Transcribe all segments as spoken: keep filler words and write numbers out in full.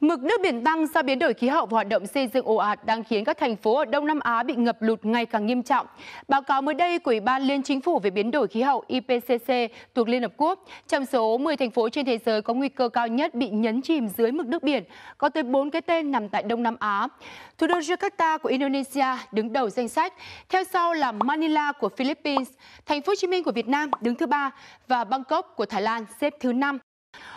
Mực nước biển tăng do biến đổi khí hậu và hoạt động xây dựng ồ ạt đang khiến các thành phố ở Đông Nam Á bị ngập lụt ngày càng nghiêm trọng. Báo cáo mới đây của Ủy ban Liên Chính phủ về biến đổi khí hậu I P C C thuộc Liên Hợp Quốc, trong số mười thành phố trên thế giới có nguy cơ cao nhất bị nhấn chìm dưới mực nước biển, có tới bốn cái tên nằm tại Đông Nam Á. Thủ đô Jakarta của Indonesia đứng đầu danh sách, theo sau là Manila của Philippines, Thành phố Hồ Chí Minh của Việt Nam đứng thứ ba và Bangkok của Thái Lan xếp thứ năm.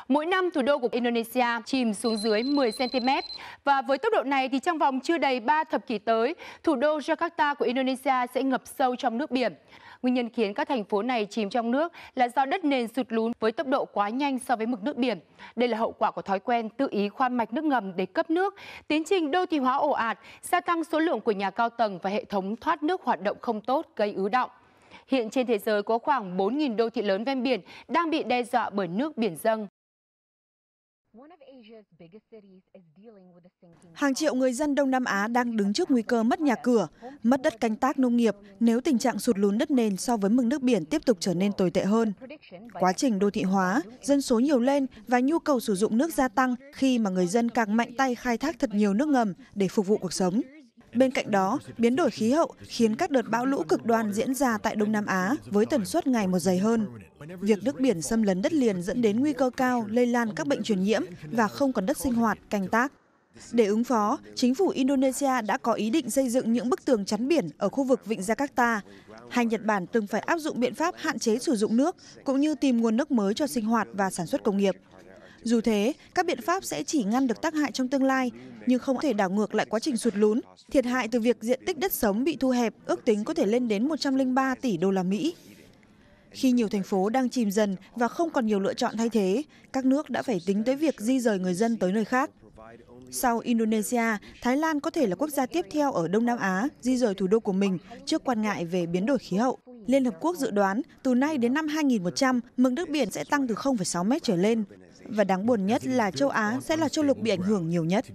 Mỗi năm, thủ đô của Indonesia chìm xuống dưới mười xăng ti mét và với tốc độ này thì trong vòng chưa đầy ba thập kỷ tới, thủ đô Jakarta của Indonesia sẽ ngập sâu trong nước biển. Nguyên nhân khiến các thành phố này chìm trong nước là do đất nền sụt lún với tốc độ quá nhanh so với mực nước biển. Đây là hậu quả của thói quen tự ý khoan mạch nước ngầm để cấp nước, tiến trình đô thị hóa ồ ạt, gia tăng số lượng của nhà cao tầng và hệ thống thoát nước hoạt động không tốt gây ứ đọng. Hiện trên thế giới có khoảng bốn nghìn đô thị lớn ven biển đang bị đe dọa bởi nước biển dâng. Hàng triệu người dân Đông Nam Á đang đứng trước nguy cơ mất nhà cửa, mất đất canh tác nông nghiệp nếu tình trạng sụt lún đất nền so với mực nước biển tiếp tục trở nên tồi tệ hơn. Quá trình đô thị hóa, dân số nhiều lên và nhu cầu sử dụng nước gia tăng khi mà người dân càng mạnh tay khai thác thật nhiều nước ngầm để phục vụ cuộc sống. Bên cạnh đó, biến đổi khí hậu khiến các đợt bão lũ cực đoan diễn ra tại Đông Nam Á với tần suất ngày một dày hơn. Việc nước biển xâm lấn đất liền dẫn đến nguy cơ cao lây lan các bệnh truyền nhiễm và không còn đất sinh hoạt, canh tác. Để ứng phó, chính phủ Indonesia đã có ý định xây dựng những bức tường chắn biển ở khu vực vịnh Jakarta. Hai Nhật Bản từng phải áp dụng biện pháp hạn chế sử dụng nước cũng như tìm nguồn nước mới cho sinh hoạt và sản xuất công nghiệp. Dù thế, các biện pháp sẽ chỉ ngăn được tác hại trong tương lai, nhưng không thể đảo ngược lại quá trình sụt lún. Thiệt hại từ việc diện tích đất sống bị thu hẹp ước tính có thể lên đến một trăm lẻ ba tỷ đô la Mỹ. Khi nhiều thành phố đang chìm dần và không còn nhiều lựa chọn thay thế, các nước đã phải tính tới việc di dời người dân tới nơi khác. Sau Indonesia, Thái Lan có thể là quốc gia tiếp theo ở Đông Nam Á di dời thủ đô của mình trước quan ngại về biến đổi khí hậu. Liên Hợp Quốc dự đoán từ nay đến năm hai nghìn một trăm, mực nước biển sẽ tăng từ không phẩy sáu mét trở lên. Và đáng buồn nhất là châu Á sẽ là châu lục bị ảnh hưởng nhiều nhất.